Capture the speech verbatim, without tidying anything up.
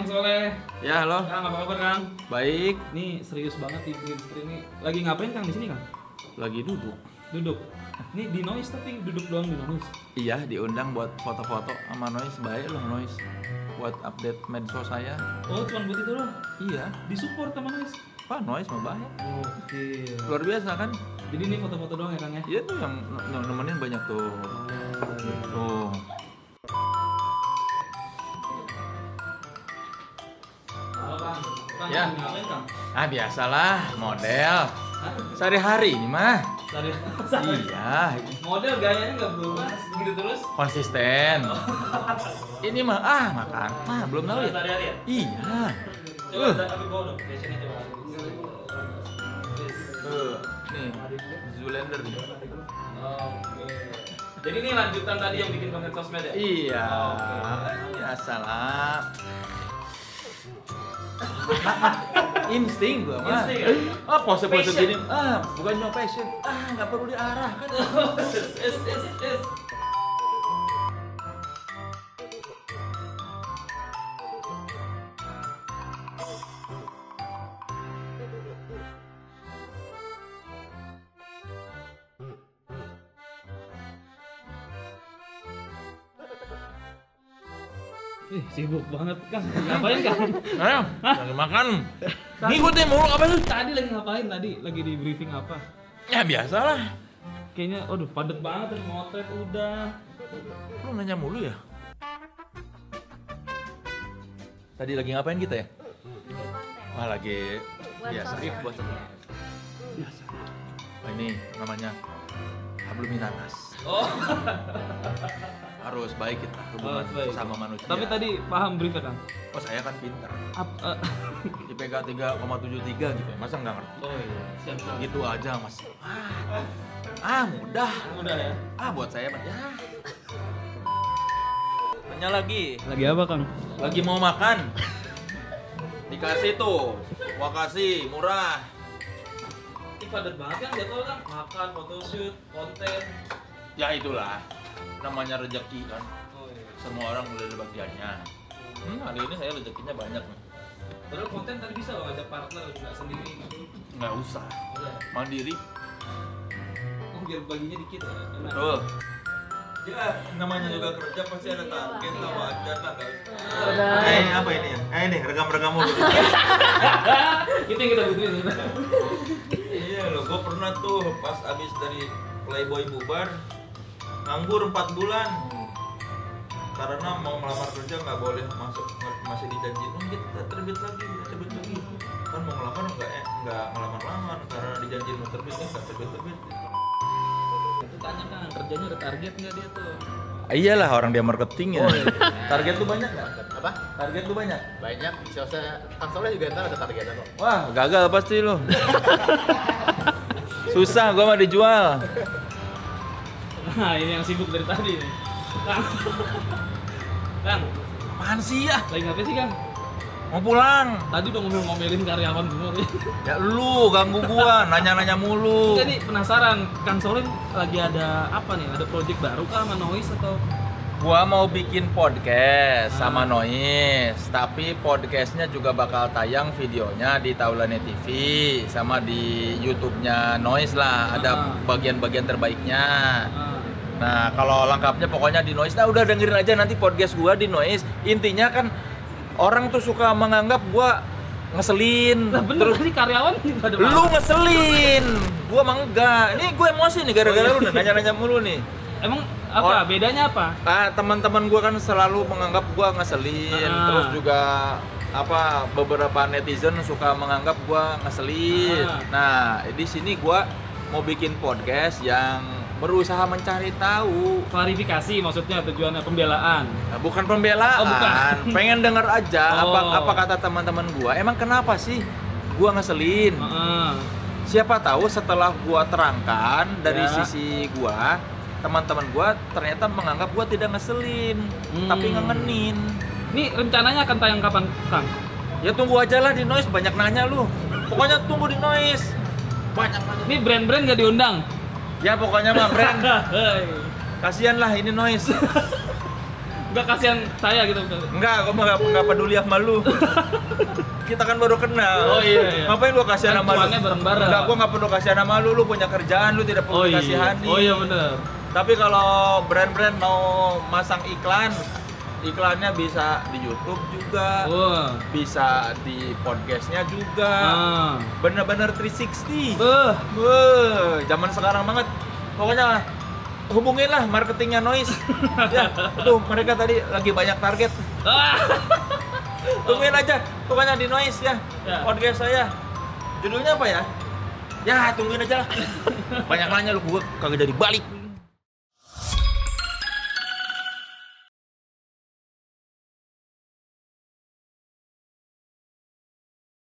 Kang Soleh. Ya, halo. Kang, apa kabar, Kang? Baik. Nih, serius banget di green screen ini. Lagi ngapain, Kang, di sini, Kang? Lagi duduk. Duduk. Ini di Noise, tapi duduk doang di Noise. Iya, diundang buat foto-foto sama Noise. Baik loh Noise. Buat update medsos saya. Oh, cuma buat itu loh? Iya. Disupport sama Noise. Wah, Noise mah banyak. Oh, okay. Luar biasa kan? Jadi ini foto-foto doang ya, Kang ya? Iya tuh yang nemenin banyak tuh. Tuh. Ya, ah biasalah model sehari-hari ini mah. Iya. Model gayanya nggak berubah, gitu terus. Konsisten. Ini mah ah makan, mah belum tahu ya. Iya. Coba tapi bawa dong, fashionnya coba. Nih, Zoolander nih. Jadi ini lanjutan tadi yang bikin konten sosmed ya? Iya. Biasalah. Insting gua mah. Ah, pose-pose gini. Ah, bukan no passion. Ah, nggak perlu diarah kan. Yes, yes, yes. Ih, sibuk banget, Kang. Ngapain, Kang? Ayo, lagi makan. Ngikutin mulu apa tuh? Tadi lagi ngapain tadi? Lagi di briefing apa? Ya biasalah. Kayaknya aduh padat banget tuh motret udah. Lu nanya mulu ya? Tadi lagi ngapain kita ya? Wah, lagi biasa nih buat sebenarnya. Biasa. Wah, ini namanya Abluminanas. Oh. Harus baik kita hubungan oh, sama manusia. Tapi tadi paham briefnya, Kang? Oh, saya kan pinter. Uh. I P K tiga koma tujuh tiga gitu ya, masa nggak ngerti? Oh iya, siap, siap. Gitu aja mas. Ah, ah mudah. Mudah ya? Ah buat saya mas. Ya. Tanya lagi. Lagi apa, Kang? Lagi mau makan. Dikasih tuh, wakasih, murah. Ini padat banget kan, gak tau kan? Makan, photoshoot, konten. Ya itulah. Namanya rezeki kan, oh, iya. Semua orang udah ada bagiannya. Hmm, hari ini saya rezekinya banyak nih. Terus konten tadi bisa loh ajak partner, nggak sendiri gitu? Nggak usah, udah. Mandiri. Oh biar baginya dikit ya? Betul. Ya namanya juga kerja pasti ada target lah, wajar lah guys. Eh apa ini ya? Eh ini rekam-rekam mulu. Itu yang kita butuhin. Iya loh, gue pernah tuh pas abis dari Playboy bubar nganggur empat bulan karena mau melamar kerja nggak boleh masuk, masih dijanjiin oh, kita terbit lagi kita terbit lagi kan mau ngelamar nggak eh nggak ngelamar-lamar karena dijanjiin mau terbit nggak terbit-terbit itu tanya kan kerjanya ada target nggak dia tuh. Iyalah orang dia marketing ya. Oh, iya. Target lu banyak nggak? Apa? Target lu banyak? Banyak. Siapa? Kang Soleh juga ntar ada targetan kok. Wah gagal pasti lu. Susah gua mah dijual. Nah ini yang sibuk dari tadi nih Kang. Kang apaan sih ya? Lagi ngapain sih, Kang? Mau pulang. Tadi udah ngomel-ngomelin karyawan semua. Ya lu ganggu gua, nanya-nanya mulu. Jadi penasaran, Kang Soleh lagi ada apa nih? Ada project baru kah sama Noise atau? Gua mau bikin podcast ah. sama Noise. Tapi podcastnya juga bakal tayang videonya di Taulene T V sama di YouTube-nya Noise lah. Ada bagian-bagian terbaiknya. Ah. Nah, kalau lengkapnya pokoknya di Noise. Nah, udah dengerin aja nanti podcast gua di Noise. Intinya kan orang tuh suka menganggap gua ngeselin. Nah, bener, terus ini karyawan ada lu ngeselin. Gua mah enggak. Ini gue emosi nih gara-gara oh, iya. lu nanya-nanya mulu nih. Emang apa? Oh, bedanya apa? Ah, teman-teman gue kan selalu menganggap gue ngeselin, ah. terus juga apa beberapa netizen suka menganggap gue ngeselin. Ah. Nah, di sini gue mau bikin podcast yang berusaha mencari tahu. Klarifikasi maksudnya tujuannya pembelaan. Nah, bukan pembelaan. Oh, bukan. Pengen denger aja oh. apa apa kata teman-teman gue. Emang kenapa sih gue ngeselin? Ah. Siapa tahu setelah gue terangkan dari ya. sisi gue. Teman-teman gue ternyata menganggap gue tidak ngeselin, hmm. tapi ngangenin. Ini rencananya akan tayang kapan, Kang? Ya tunggu aja lah di Noise, banyak nanya lu. Pokoknya tunggu di Noise. Banyak nanya. Ini brand-brand gak diundang? Ya pokoknya mah brand. Kasian lah ini Noise. Enggak kasihan saya gitu. Enggak, gua enggak enggak peduli sama lu. Kita kan baru kenal. Oh iya, iya. Ngapain lu kasihan sama lu? Bareng-bareng. Enggak, gua enggak perlu kasihan sama lu. Lu punya kerjaan, lu tidak perlu oh, dikasihani. Iya. Oh iya benar. Tapi kalau brand-brand mau masang iklan, iklannya bisa di YouTube juga, uh. bisa di podcastnya juga, uh. bener-bener tiga enam nol. Uh. Uh. Zaman sekarang banget, pokoknya hubunginlah marketingnya Noise. Ya, tuh mereka tadi lagi banyak target. Tungguin aja, pokoknya di Noise ya, yeah. podcast saya. Judulnya apa ya? Ya tungguin aja lah. Banyak nanya lu, gue kagak jadi balik.